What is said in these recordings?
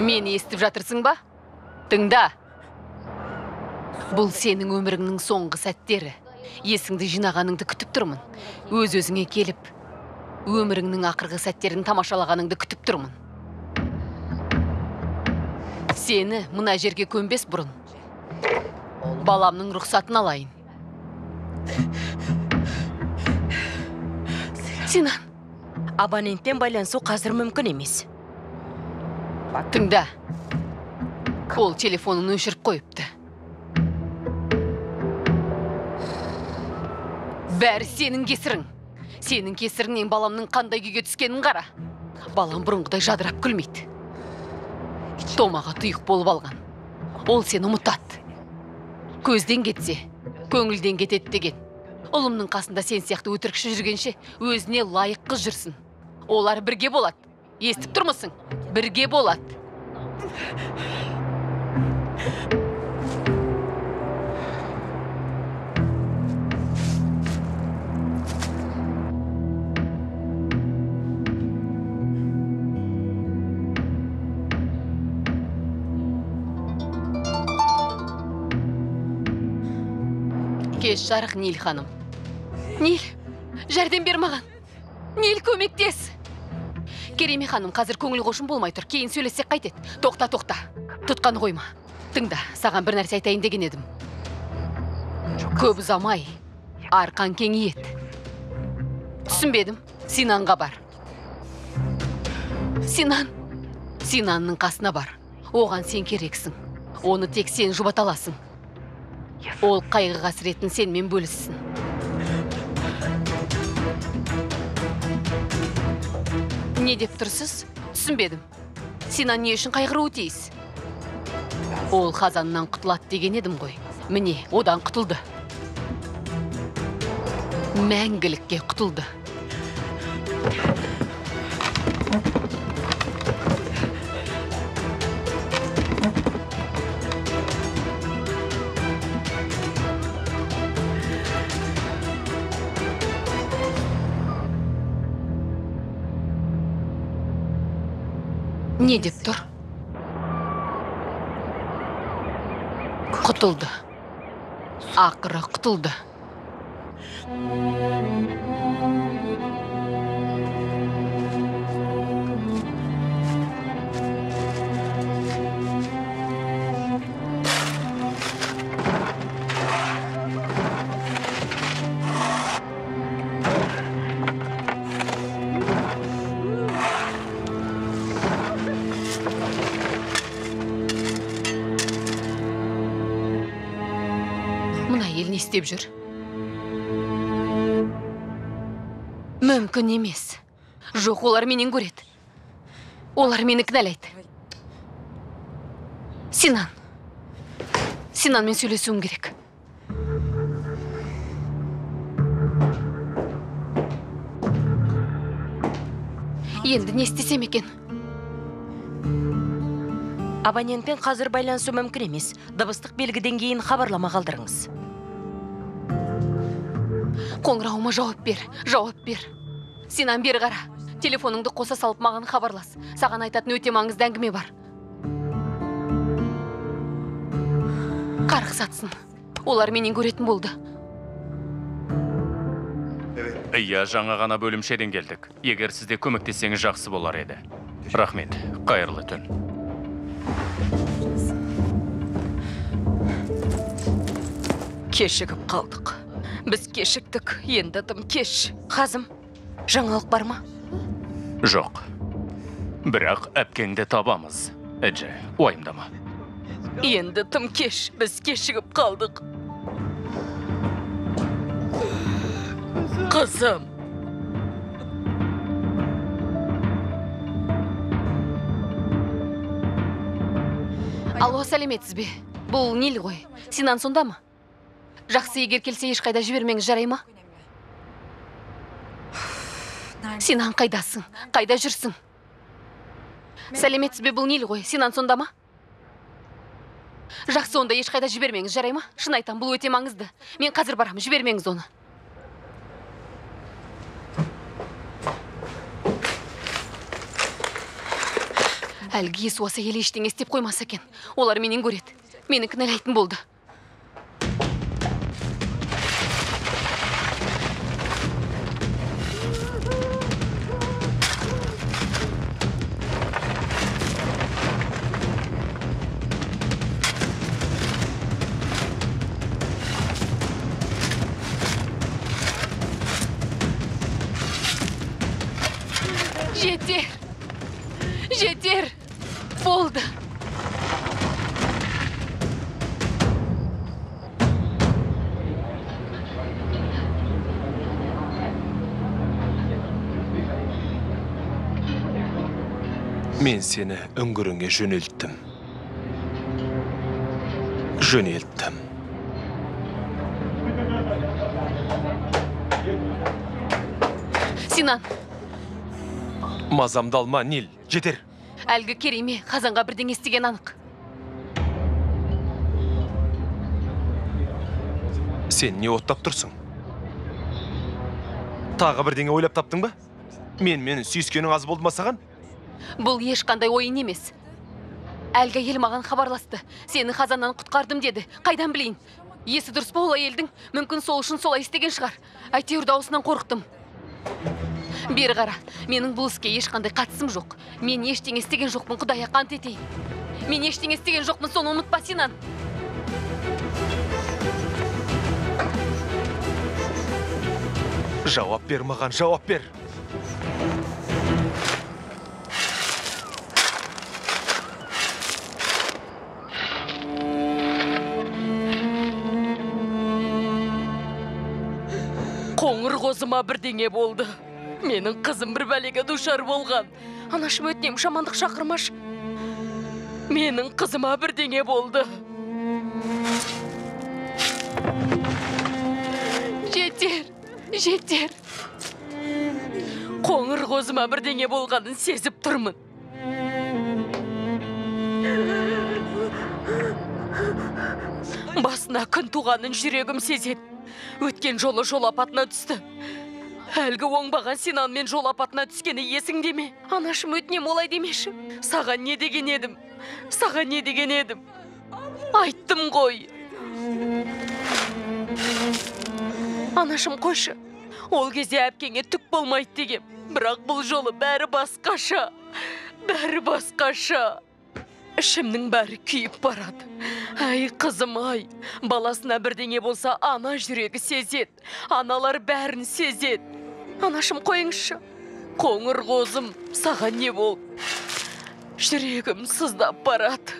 Мені естіп жатырсың ба? Тыңда. Бұл сенің өміріңнің соңғы сәттері. Есіңді жинағаныңды күтіп тұрмын. Өз-өзіңе келіп, өміріңнің ақырғы сәттерін тамашалағаныңды күтіп тұрмын. Сені мына жерге көнбес бұрын. Баламның рұқсатын алайын. Синан, абоненттен байланысу қазір мүмкін емес. Тыңда, ол телефонын өшіріп қойыпты. Бәрі сенің кесірің. Сенің кесіріңнен баламның қандай күйге түскенін қара. Балам бұрынғыдай жадырап күлмейді. Томаға тұйық болып алған. Ол сені ұмытады. Көзден кетсе, көңілден кетеді деген. Ұлымның қасында сен сияқты өтірікші жүргенше, өзіне лайық қыз жүрсін. Олар бірге болады. Естіп тұрмысың? Бірге болады. Кеш жарық, Нил ханым. Нил, жәрдем бер маған. Нил, көмектес. Керем ханым, қазір көңіл қошым болмай тұр. Кейін сөйлесек қайтеді. Тоқта, тоқта. Тұтқан қойма. Тыңда, саған бір нәрсе айтайын деген едім. Көп ұзамай, арқан кеңейеді. Түсінбедім, Синанға бар. Синан. Синанның қасына бар. Оған сен керексің. Оны тек сен жұбата аласың. Ол қайғы қасіретін сен мен бөліссің. Не деп тұрсыз? Түсінбедім. Синан не үшін қайғыруы тиіс? Ол қазаннан құтылады деген едім ғой. Міне, одан құтылды. Мәңгілікке құтылды. Не деп тұр? Құтылды. Ақыры құтылды. Деп жүр. Мүмкін емес. Жоқ, олар менен көреді. Олар мені кінәлайды. Синан. Синанмен сөйлесуім керек. Енді не істесем екен? Абонентпен қазір байланысу мүмкін емес. Дыбыстық белгіден кейін хабарлама қалдырыңыз. Қоңырауыма жауап бер, жауап бер. Синан, бері қара. Телефоныңды қоса салып маған хабарлас. Саған айтатын өте маңызды әңгіме бар. Қарғысатсын. Олар менен көретін болды. Иә, жаңа ғана бөлімшеден келдік. Егер сізде көмектесеңіз жақсы болар еді. Рахмет, қайырлы түн. Кешігіп қалдық. Біз кешіктік, енді дым кеш. Қазым, жаңалық бар ма? Жоқ. Бірақ әпкеңді табамыз. Әже, уайымдама. Енді тым кеш, біз кешігіп қалдық. Қызым. Алло, сәлеметсіз бе? Бұл Нил ғой. Синан сонда ма? Жақсы, егер келсе, ешқайда жібермеңіз, жарай ма? Синан, қайдасың? Қайда жүрсің? Сәлеметсіз бе, бұл Нил ғой? Синан сонда ма? Жақсы, онда ешқайда жібермеңіз, жарай ма? Шын айтам, бұл өте маңызды. Мен қазір барам, жібермеңіз оны. Әлгі есі осы елі ештеңе істеп қоймаса екен. Олар менен көреді. Мені кінәлайтын болды. Мен сені үңгіріңе жөнелттім. Синан! Мазамдалма, Нил, жетер! Әлгі кереме қазанға бірден естіген анық. Сен не оттап тұрсың? Тағы бірден ойлап таптың ба? Мен сүйіскенің аз болды ма саған? Бұл ешқандай ойын емес. Әлгі ел маған хабарласты. Сені қазаннан құтқардым деді. Қайдан білейін? Есі дұрыс па олай елдің? Мүмкін сол үшін солай істеген шығар. Әйтеуір дауысынан қорықтым. Бері қара, менің бұл іске ешқандай қатысым жоқ. Мен ештеңе істеген жоқпын, Құдайға қант етейін. Мен ештеңе істеген жоқпын, соны ұмытпа, Синан. Жауап бер маған, жауап бер. Қозыма бірдеңе болды. Менің қызым бір бәлеге душар болған. Анашым өтінем, жамандық шақырмаш. Менің қызыма бірдеңе болды. Жетер, жетер. Қоңыр қозыма бірдеңе болғанын сезіп тұрмын. Басына күн туғанын жүрегім сезеді. Өткен жолы жол апатына түсті. Әлгі оңбаған Синан мен жол апатына түскені есің деме. Анашым өтінем олай демеші. Саған не деген едім. Айттым ғой. Анашым қойшы. Ол кезде әпкеңе түк болмайды деген. Бірақ бұл жолы бәрі басқаша. Ішімнің бәрі күйіп барады. Әй, қызым, ай. Баласына бірдеңе болса, ана жүрегі сезет. Аналар бәрін сезет. Анашым, қойыңшы. Қоңыр қозым, саған не бол? Жүрегім сыздап барады.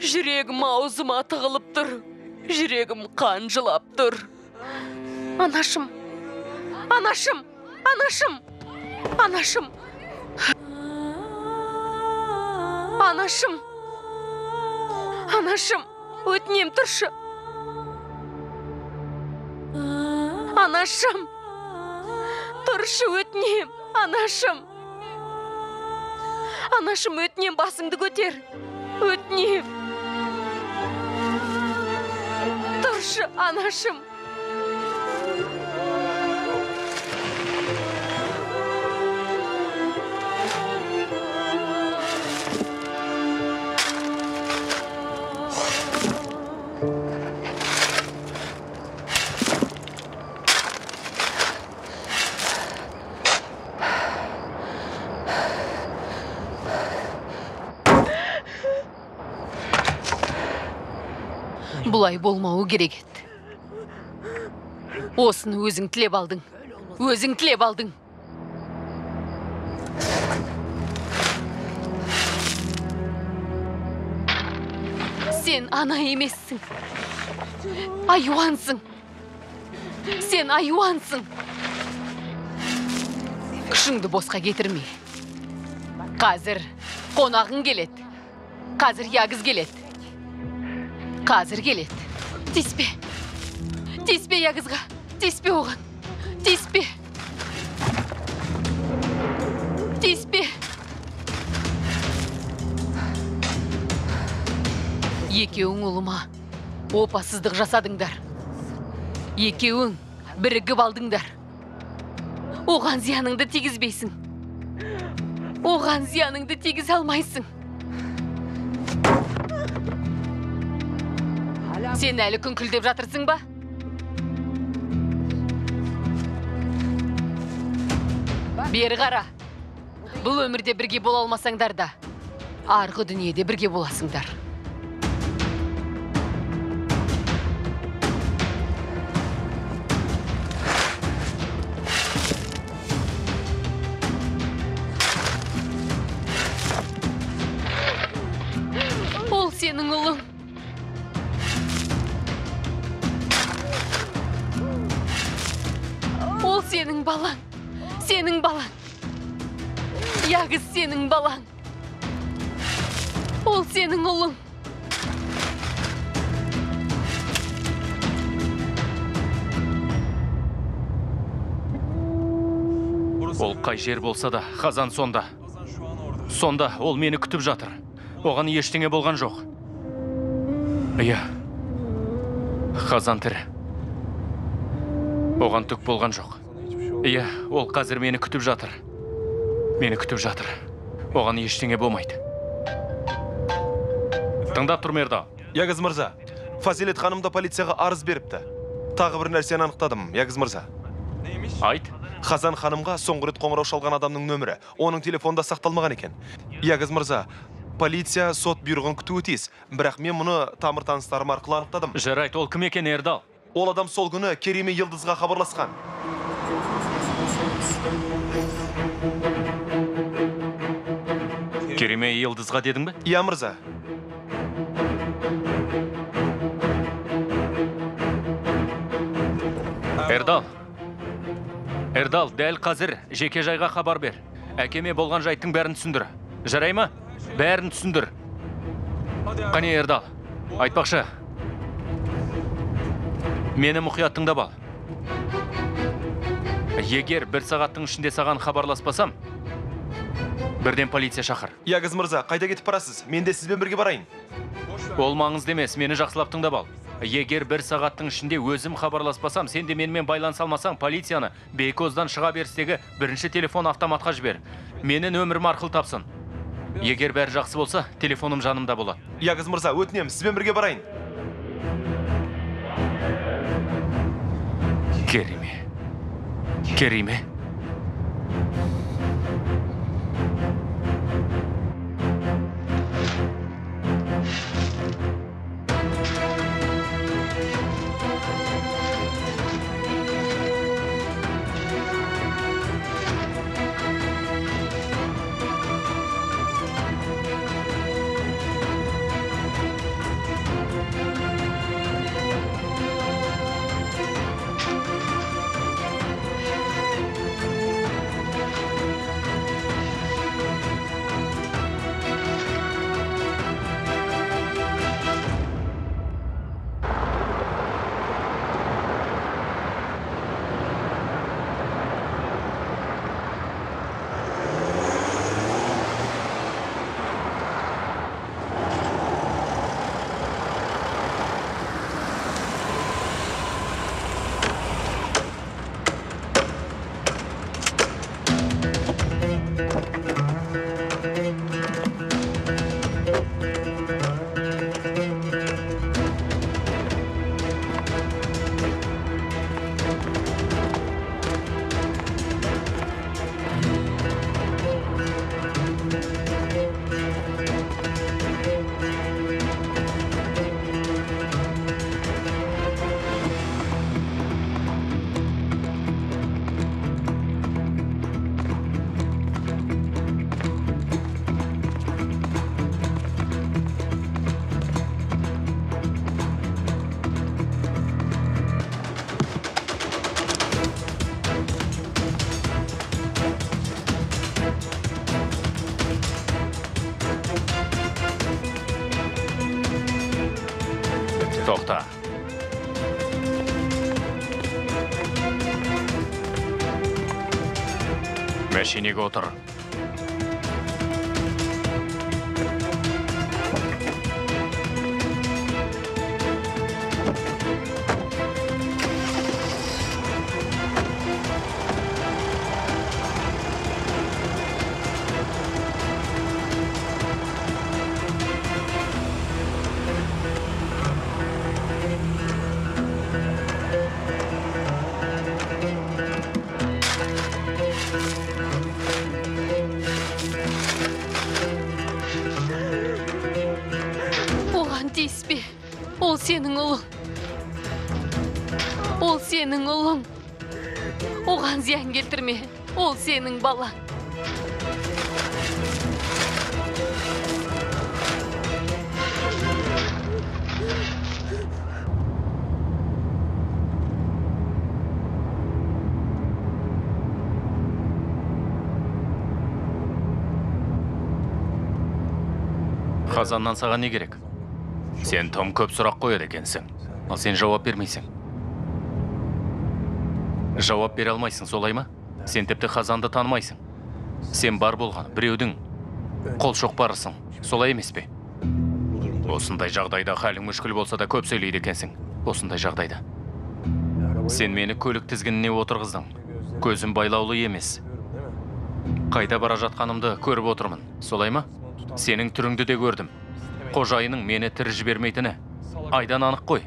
Жүрегім аузыма тығылып тұр. Жүрегім қан жылап тұр. Анашым. Анашым, өтінем тұршы. Анашым, тұршы өтінем, Анашым, өтінем, басыңды көтер, өтінем. Тұршы, Анашым. Бұлай болмауы керек еді. Осыны өзің тілеп алдың. Сен ана емессің. Сен айуансың. Күшіңді босқа кетірме. Қазір қонағың келеді. Қазір Яғыз келеді. Қазір келеді. Тиіспе Яғызға. Тиіспе оған. Тиіспе. Екеуің ұлыма опасыздық жасадыңдар. Екеуің бірігіп алдыңдар. Оған зияныңды тигізбейсің. Оған зияныңды тигіз алмайсың. Сен әлі күңкілдеп жатырсың ба? Бері қара. Бұл өмірде бірге бола алмасаңдар да, арғы дүниеде бірге боласыңдар. Ол сенің ұлың. Ол сенің балаң. Сенің балаң. Яғыз сенің балаң. Ол сенің ұлың. Ол қай жер болса да, Қазан сонда. Сонда ол мені күтіп жатыр. Оған ештеңе болған жоқ. Иә, Қазан тірі. Оған түк болған жоқ. Иә, ол қазір мені күтіп жатыр. Мені күтіп жатыр. Оған ештеңе болмайды. Тыңдап тұр, Мердал. Яғызмырза, Фазилет ханымда полицияға арыз беріпті. Тағы бір нәрсені анықтадым, Яғызмырза. Айт. Қазан ханымға соңғы рет қоңырау шалған адамның нөмірі. Оның телефонда сақталмаған екен. Яғызмырза, полиция сот бұйрығын күтуі тиіс. Бірақ мен мұны тамыр таныстарым арқылы анықтадым. Жарайды, ол кім екен, Эрдал? Ол адам сол күні Кереме Йылдызға хабарласқан. Кереме Йылдызға дедің бі? Иә, мырза. Эрдал. Эрдал, дәл қазір жеке жайға хабар бер. Әкеме болған жайттың бәрін түсіндір. Жарай ма? Бәрін түсіндір. Қане, Эрдал, айтпақшы. Мені мұқияттың да бал. Егер бір сағаттың ішінде саған хабарласпасам, бірден полиция шақыр. Яғызмырза, қайда кетіп барасыз? Мен де сізбен бірге барайын. Ол маңызды емес, мені жақсылап тыңдап ал. Егер бір сағаттың ішінде өзім хабарласпасам, сен де менімен байланыса алмасаң, полицияны Бейкоздан шыға берістегі бірінші телефон автоматқа жібер. Мені нөмірім арқылы тапсын. Егер бәрі жақсы болса, телефоным жанымда болады. Яғызмырза, өтінем, сізбен бірге барайын. Кереме. Кереме. Мәшинеге отыр. сенің ұлың. Ол сенің ұлың. Оған зиян келтірме. Ол сенің бала. Қазаннан саған не керек? Сен тым көп сұрақ қояды екенсің. Ал сен жауап бермейсің. Жауап бере алмайсың, солай ма? Сен тіпті Қазанды танымайсың. Сен бар болған біреудің қол шоқпарысың, солай емес пе? Осындай жағдайда халің мүшкіл болса да көп сөйлейді екенсің. Осындай жағдайда. Сен мені көлік тізгініне отырғыздың. Көзім байлаулы емес. Қайда бара жатқанымды көріп отырмын, солай ма? Сенің түріңді де көрдім. Қожайының мені тірі жібермейтіні айдан анық қой.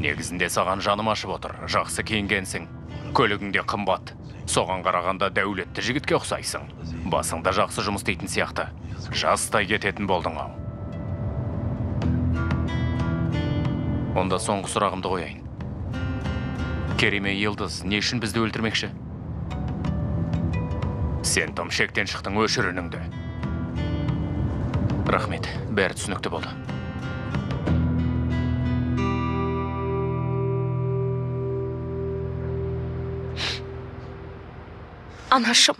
Негізінде саған жаным ашып отыр. Жақсы киінгенсің. Көлігіңде қымбат. Соған қарағанда дәулетті жігітке ұқсайсың. Басыңда жақсы жұмыс істейтін сияқты. Жастай кететін болдың ау. Онда соңғы сұрағымды қояйын. Кереме Елдіз не үшін бізді өлтірмекші? Сен тым шектен шықтың, өшір үніңді. Рахмет, бәрі түсінікті болды. Анашым,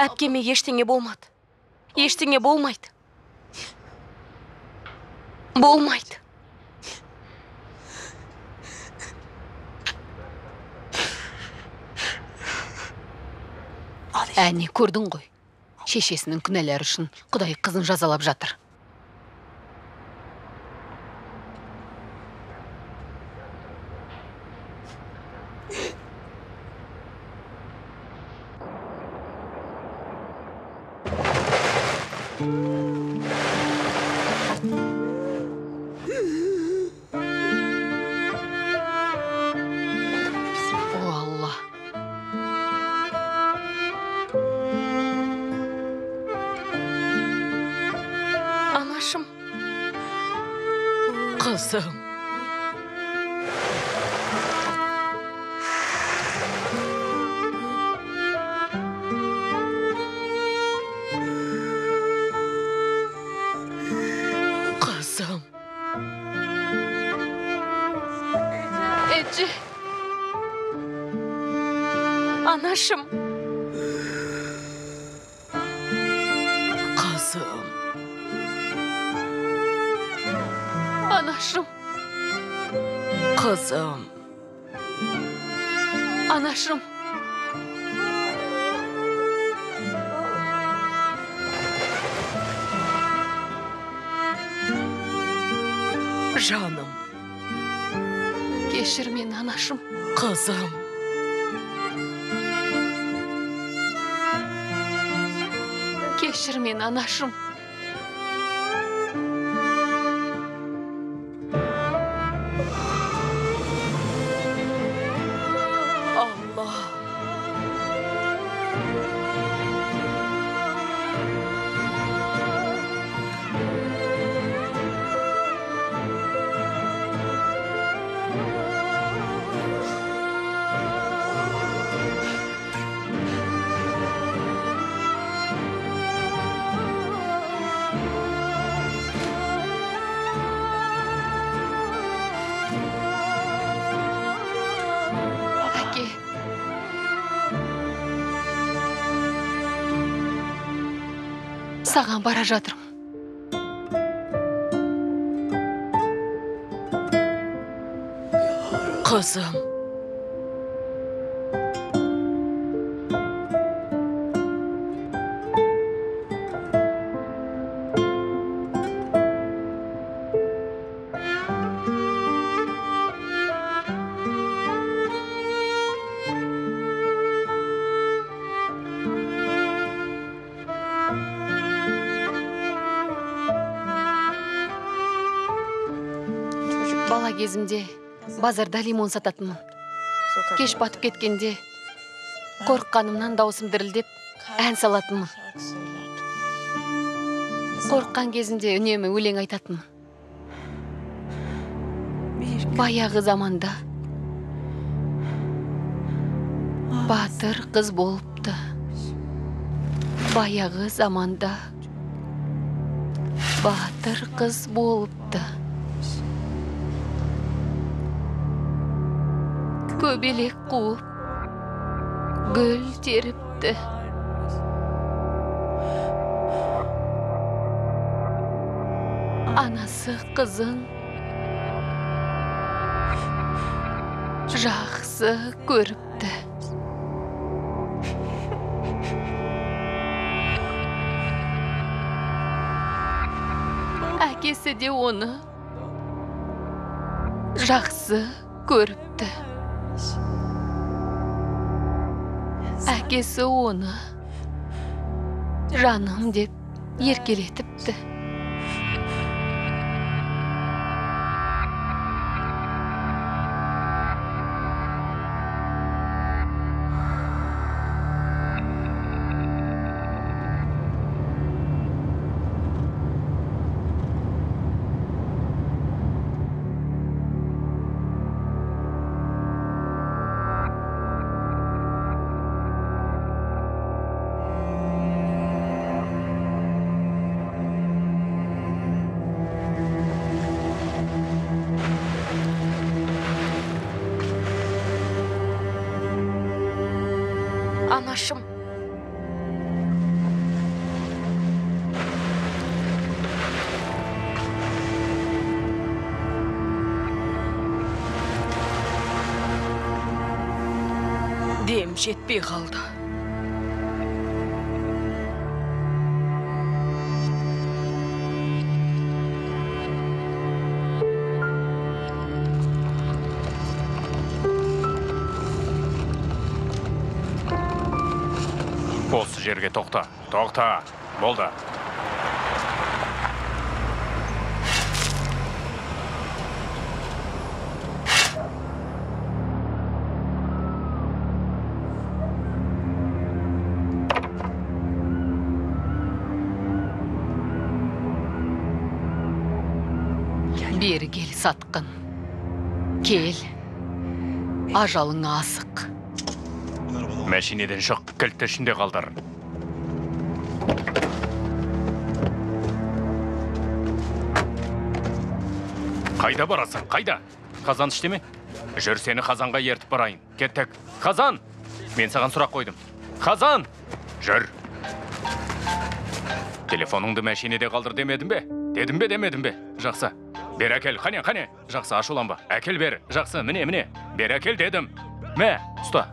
әпкеме ештеңе болмады. Ештеңе болмайды. Болмайды. Әне, көрдің ғой. Шешесінің күнәләр үшін құдай қызын жазалап жатыр. Анашым. Алла. Саған бара жатырым. Қызым. Кезімде базарда лимон сататынмын. Кеш батып кеткенде қорыққанымнан дауысым дірілдеп ән салатынмын. Қорыққан кезімде үнемі өлең айтатынмын. Баяғы заманда батыр қыз болыпты. Баяғы заманда батыр қыз болыпты. Көбелек қуып, гүл теріпті. Анасы қызын жақсы көріпті. Әкесі де оны жақсы көріпті. Әкесі оны жаным деп еркелетіпті. Жетпей қалды. Осы жерге тоқта, тоқта, болды. Сатқын, кел, ажалыңа асық. Мәшинеден шық, кілтті ішінде қалдар. Қайда барасың, қайда? Қазан іште ме? Жүр, сені қазанға ертіп барайын. Кеттік. Қазан! Мен саған сұрақ қойдым. Қазан! Жүр! Телефоныңды мәшинеде қалдыр демедім бе? Дедім бе, демедім бе? Жақсы. Бер әкел, қане, қане. Жақсы, ашуланба. Әкел бер. Жақсы, міне, міне. Бер әкел дедім. Мә, ұста.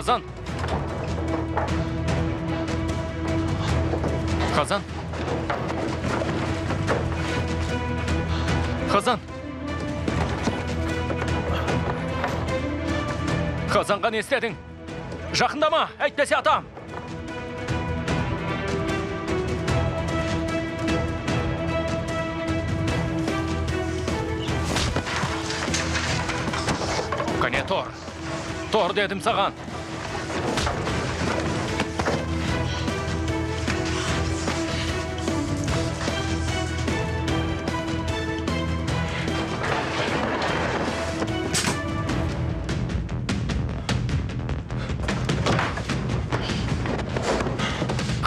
Қазан! Қазан! Қазан! Қазан! Қазанға не істедің? Жақындама, әйтпесе атам! Қане, тұр! Тұр дедім саған!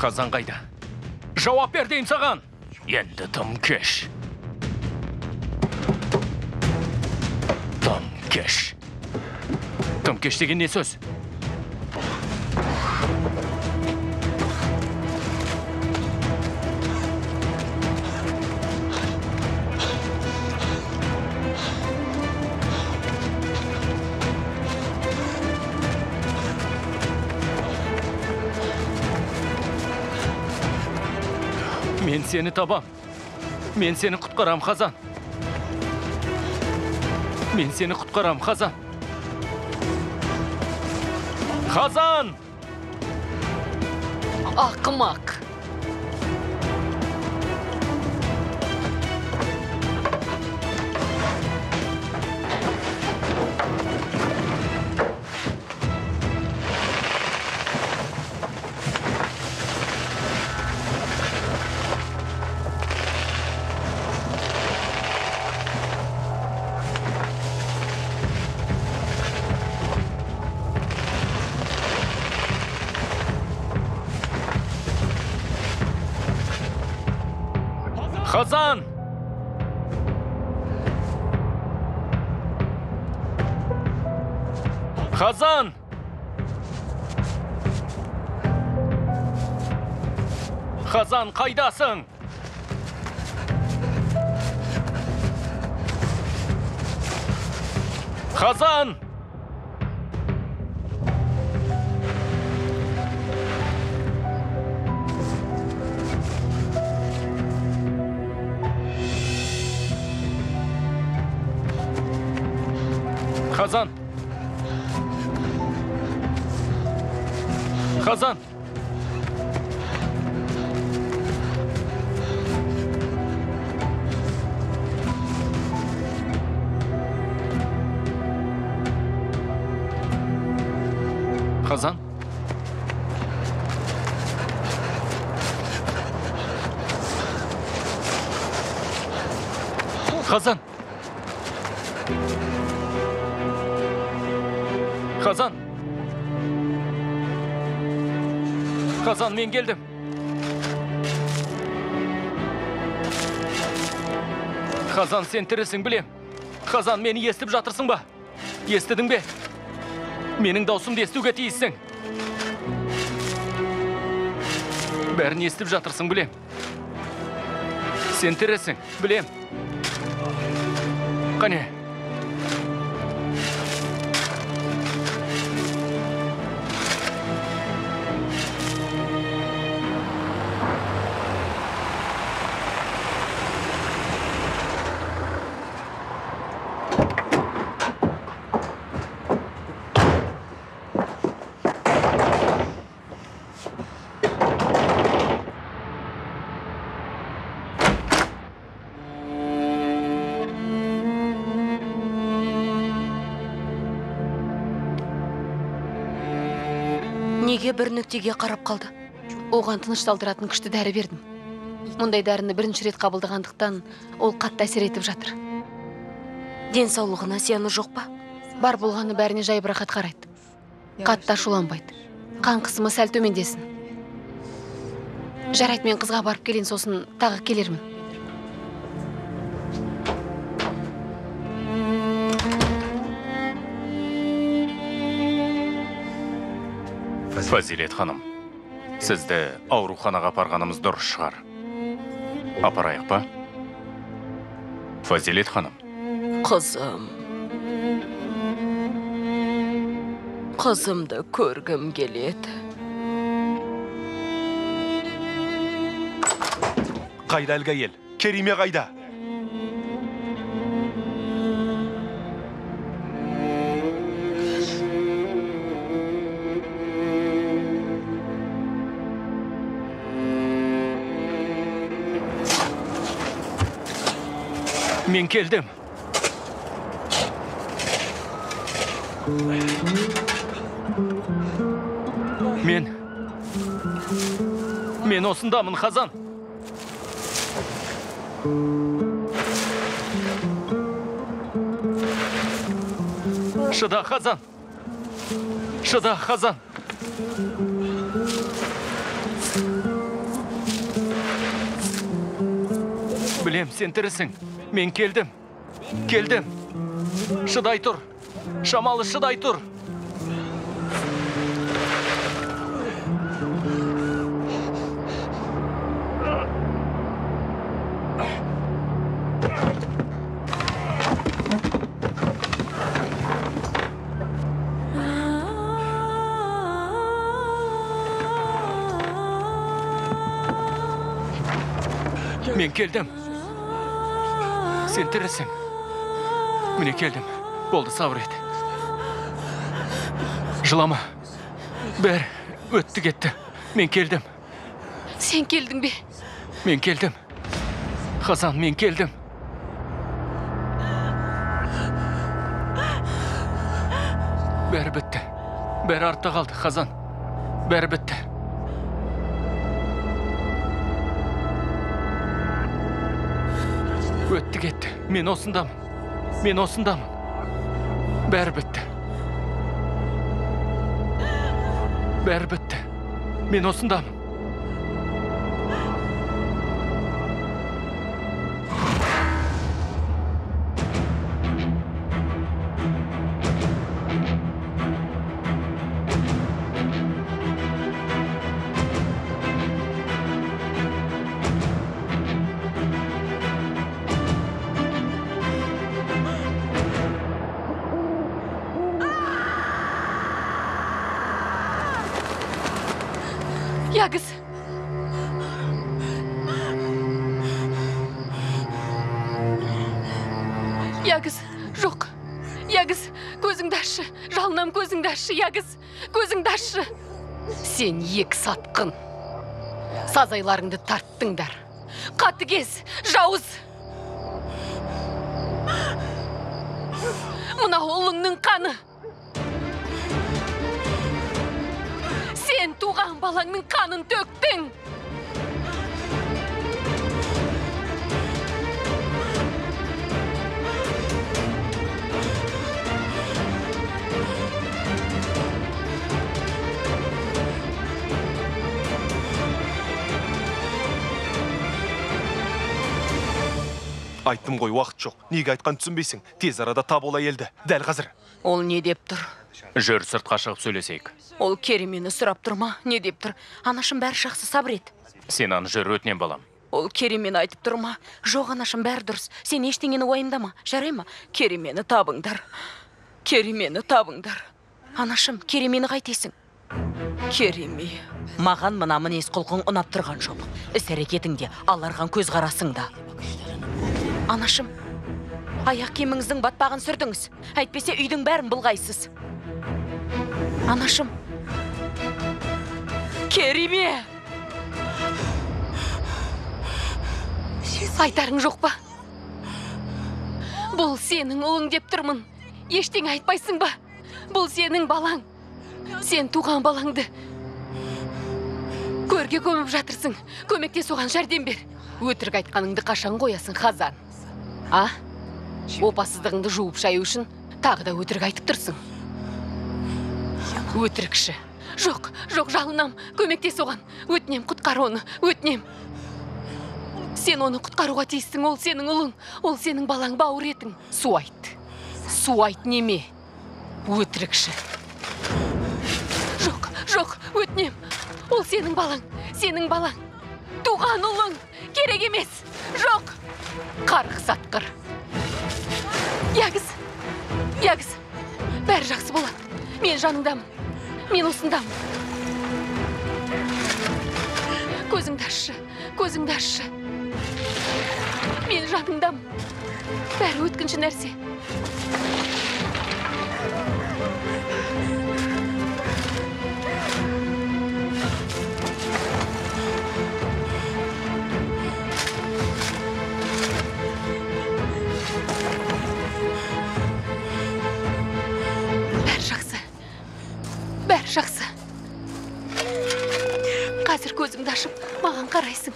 Қазан қайда? Жауап бер дейін саған! Енді тым кеш. Тым кеш. Тым кеш деген не сөз? Сені табам. Мен сені құтқарам, Қазан. Мен сені құтқарам, Қазан. Хазан! Ақымақ! Хазан! Хазан! Хазан, қайдасың? Хазан! Хазан! Хазан! Хазан! Хазан! Хазан! Хазан, мен келдім. Хазан, сен тірісің білем. Хазан, мені естіп жатырсың ба? Естідің бе? Менің даусымды естуге тиіссің. Бәрін естіп жатырсың білем. Сен тірісің білем. Қане? Бір нүктеге қарап қалды. Оған тынышталдыратын күшті дәрі бердім. Мұндай дәріні бірінші рет қабылдағандықтан ол қатты әсер етіп жатыр. Денсаулығына зияны жоқ па? Бар болғаны бәріне жай бірақат қарайды. Қатты ашуланбайды. Қан қысымы сәл төмендесін. Жарайды, мен қызға барып келейін, сосын тағы келермін. Фазилет ханым, сізді ауруханаға апарғанымыз дұрыс шығар. Апарайық па? Фазилет ханым. Қызым. Қызымды көргім келеді. Қайда әлгі әйел? Кериме қайда? Мен келдім. Мен осындамын, Хазан. Шыда, Хазан. Шыда, Хазан. Білем, сен тірісің. Мен келдім. Келдім. Шыдай тұр. Шамалы шыдай тұр. Мен келдім. Сен тірісің. Міне келдім. Болды, сабыр ет. Жылама. Бәрі, өтті кетті. Мен келдім. Сен келдің бе? Мен келдім. Хасан, мен келдім. Бәрі бітті. Бәрі артта қалды, Хасан. Бәрі бітті. Өтті кетті. Мен осындамын. Мен осындамын. Бәрі бітті. Бәрі бітті. Мен осындамын. Яғыз, көзіңдашшы. Сен екі сатқын. Сазайларыңды тарттыңдар. Қатыгез, жауыз. Мұна ұлыңның қаны. Сен туған балаңның қанын төктің. Айттым ғой, уақыт жоқ. Неге айтқан түсінбейсің? Тез арада тап олай елді. Дәл қазір. Ол не деп тұр? Жүр, сыртқа шығып сөйлесейік. Ол Керемені сұрап тұрма? Не деп тұр? Анашым бәрі жақсы, сабыр ет. Синан, жүр, өтінем балам. Ол Керемені айтып тұрма? Жоқ, анашым бәрі дұрыс. Сен ештеңені уайымдама. Жарай ма? Керемені табыңдар. Керемені табыңдар. Анашым, Керемені қайтесің? Кереме, маған мына мінез құлқың ұнап тұрған жоқ. Іс-әрекетіңде, аларған көзқарасыңда. Анашым, аяқ кеміңіздің батпағын сүрдіңіз. Әйтпесе, үйдің бәрін бұлғайсыз. Анашым, Кереме! Айтарың жоқ па? Бұл сенің ұлың деп тұрмын. Ештең айтпайсың ба? Бұл сенің балаң. Сен туған балаңды. Көрге көміп жатырсың. Көмекте соған жәрден бер. Өтірік айтқаныңды қашан қоясың, Хазан? А? Опасыздығыңды жуып шайу үшін тағы да өтірік айтып тұрсың. Өтірікші. Жоқ, жоқ, жалынам. Көмектес оған. Өтінем, құтқар оны. Өтінем. Сен оны құтқаруға тиістің. Ол сенің ұлың. Ол сенің балаң, бауыр етің. Су айт. Су айт неме? Өтірікші. Жоқ, жоқ, өтінем. Ол сенің балаң. Сенің балаң. Туған ұлың. Керек емес. Жоқ. Қарғыс атқыр. Яғыз, Яғыз, бәрі жақсы болады. Мен жаныңдамын. Мен осындамын. Көзіңдашшы, көзіңдашшы. Мен жаныңдамын. Бәрі өткінші нәрсе. Жақсы. Қазір көзімді ашып, маған қарайсың.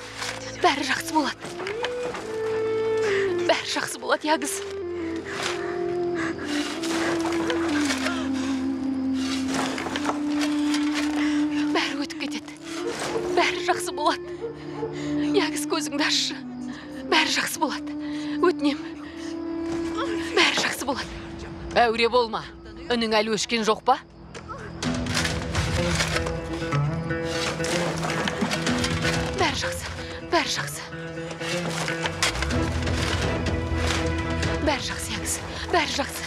Бәрі жақсы болады. Бәрі жақсы болады, Яғыз. Бәрі өтіп кетеді. Бәрі жақсы болады. Яғыз, көзіңді ашшы. Бәрі жақсы болады. Өтінем. Бәрі жақсы болады. Әуре болма. Үнің әлі өшкен жоқ па? Бәрі жақсы, бәрі жақсы. Бәрі жақсы, Яғыз, бәрі жақсы.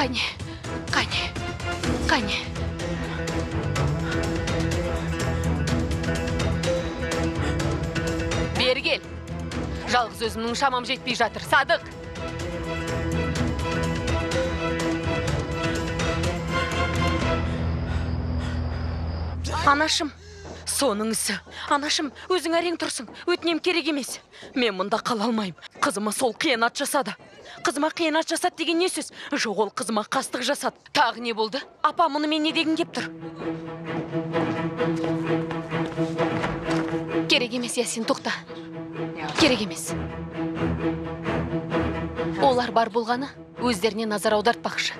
Қане. Бері кел. Жалғыз өзімнің шамам жетпей жатыр, Садық. Анашым, соның ісі. Анашым, өзің әрең тұрсың, өтінем керек емес. Мен мұнда қала алмайым. Қызыма сол қиянат жасады. Қызыма қиянат жасат деген не сөз? Жоқ, ол қызыма қастық жасат. Тағы не болды? Апа, мұны мен не деген кеп тұр? Керек емес, Ясин, тоқта. Керек емес. Олар бар болғаны, өздеріне назар аудартпақшы.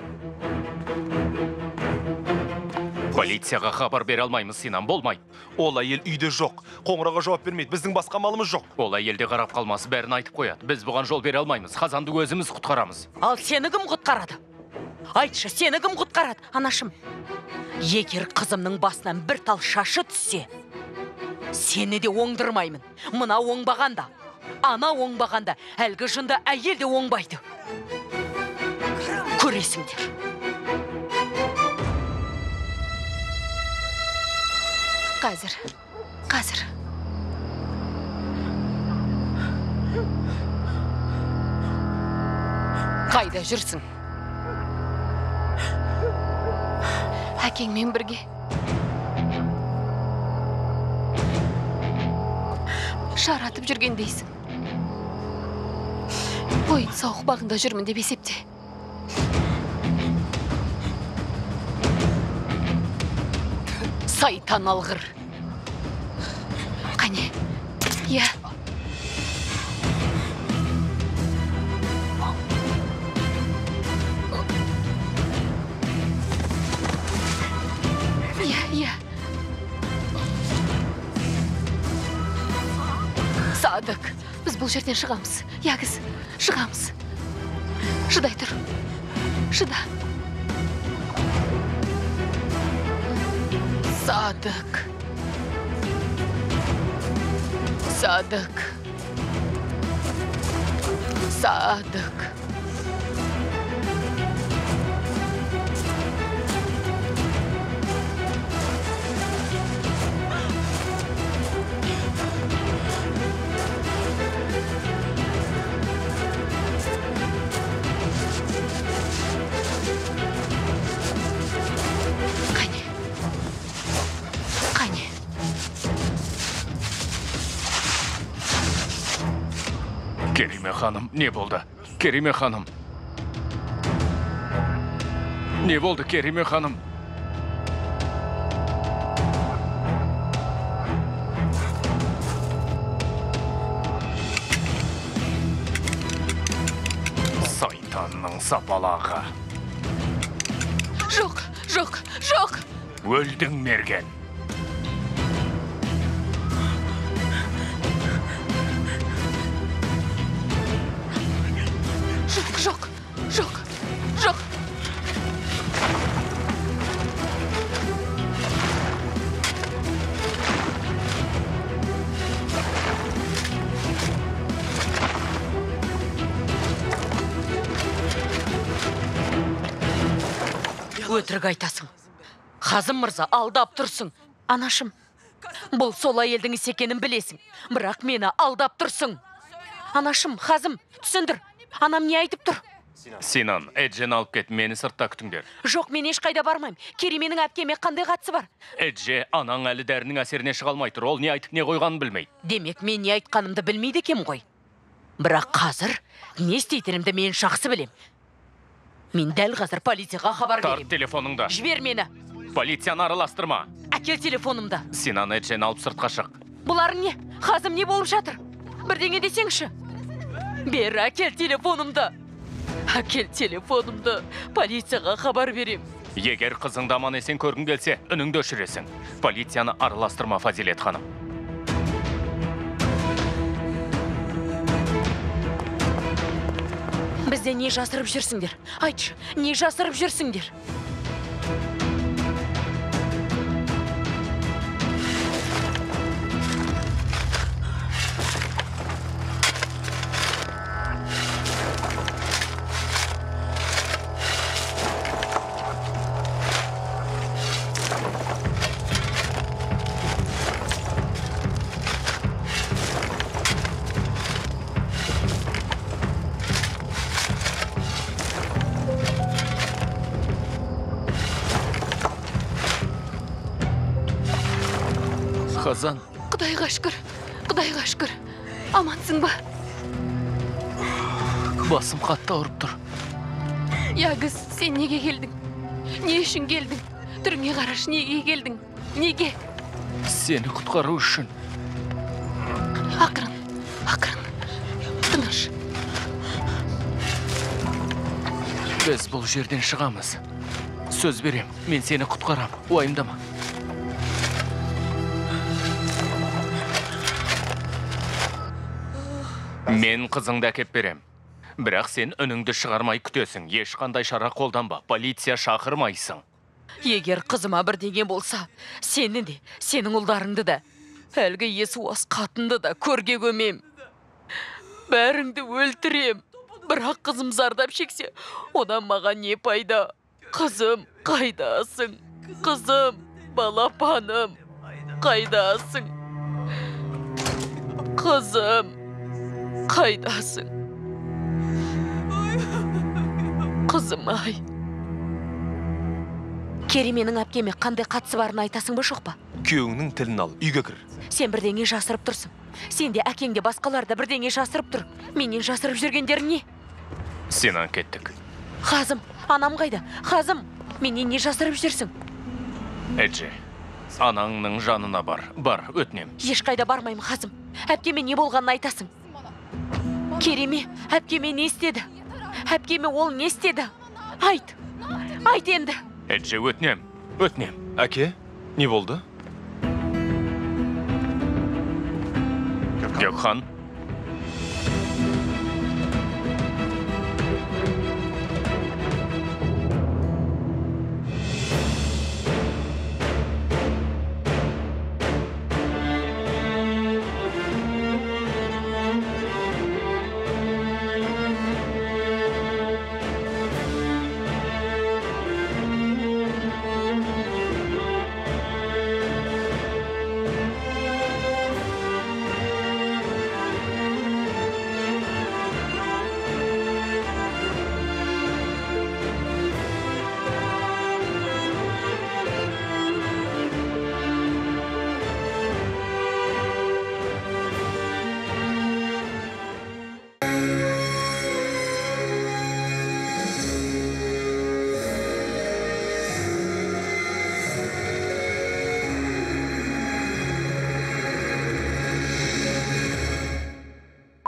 Полицияға хабар бере алмаймыз, Синан, болмай. Ол әйел үйде жоқ. Қоңырауға жауап бермейді. Біздің басқа малымыз жоқ. Ол әйелде қарап қалмасы бәрін айтып қояды. Біз бұған жол бере алмаймыз. Қазанды өзіміз құтқарамыз. Ал сені кім құтқарады? Айтшы, сені кім құтқарады? Анашым, егер қызымның басынан бір тал шашы түссе, сені де оңдырмаймын. Мына оңбағанда, ана оңбағанда, әлгі жында әйел де оңбайды. Көресіңдер. Қазір. Қайда жүрсің? Әкеңмен бірге. Шаратып жүрген дейсің. Ойын сауық бағында жүрмін деп есепте. Сайтан алғыр. Қане, я. Садық, біз бұл жерден шығамыз. Яғыз, шығамыз. Шыдай тұр. Шыда. Садық. Не болды, Кериме ханым? Сайтанның сапалағы. Жоқ. Өлдің, мерген. Өтірік айтасың. Яғызмырза, алдап тұрсың. Анашым, бұл сол әйелдің ісі екенін білесің. Бірақ мені алдап тұрсың. Анашым, Яғызым, түсіндір. Анам не айтып тұр? Синан, Эджен алып кет, мені сыртта күтіңдер. Жоқ, мен ешқайда бармайым. Кеременің әпкеме қандай қатысы бар? Эдже, анаң әлі дәрінің әсеріне шыға алмай тұр. Ол не айтып, не қойғанын білмейді. Демек, мен не айтқанымды білмейді кем ғой. Бірақ қазір не істейтінімді мен жақсы білем. Мен дәл қазір полицияға хабар берем. Тарт телефоныңды. Жібер мені. Полицияны араластырма. Әкел телефонымды. Синан, Эджен алып сыртқа шық. Бұлар не? Яғызым не болып жатыр? Бірдеңе десеңші. Бер, әкел телефонымды. Әкел телефонымды. Полицияға хабар берем. Егер қызыңды аман есен көргің келсе, үніңді өшіресің. Полицияны араластырма, Фазилет ханым. Бізде не жасырып жүрсіңдер? Айтшы, не жасырып жүрсіңдер? Яғызмырзам. Құдайға шүкір, амансың ба? Басым қатты ауырып тұр. Яғыз, сен неге келдің? Не үшін келдің? Түріңе қараш, неге келдің? Неге? Сені құтқару үшін. Ақырын, ақырын, тыныш. Біз бұл жерден шығамыз. Сөз берем, мен сені құтқарам, уайымдама. Мен қызыңды әкеп берем. Бірақ сен үніңді шығармай күтесің. Ешқандай шара қолданба, полиция шақырмайсың. Егер қызыма бірдеңе болса, сені де, сенің ұлдарыңды да, әлгі есуас қатынды да көрге көмем. Бәріңді өлтірем. Бірақ қызым зардап шексе, одан маған не пайда? Қызым, қайдасың? Қызым, балапаным, қайдасың? Қызым, қайдасың? Қызым-ай. Кеременің әпкеме қандай қатысы барын айтасың ба, жоқ па? Күйеуіңнің тілін ал, үйге кір. Сен бірдеңе жасырып тұрсың. Сен де әкең де басқалар да бірдеңе жасырып тұр. Менен жасырып жүргендер не? Синан кеттік. Қазым, анам қайда? Қазым, менен не жасырып жүрсің? Әджи, анаңның жанына бар. Бар, өтінем. Ешқайда бармаймын, Қазым. Әпкеме не болғанын айтасың? Кереме, әпкеме не істеді? Әпкеме ол не істеді? Айт, айт енді. Әджи, өтінем, өтінем. Әке, не болды? Гёкхан.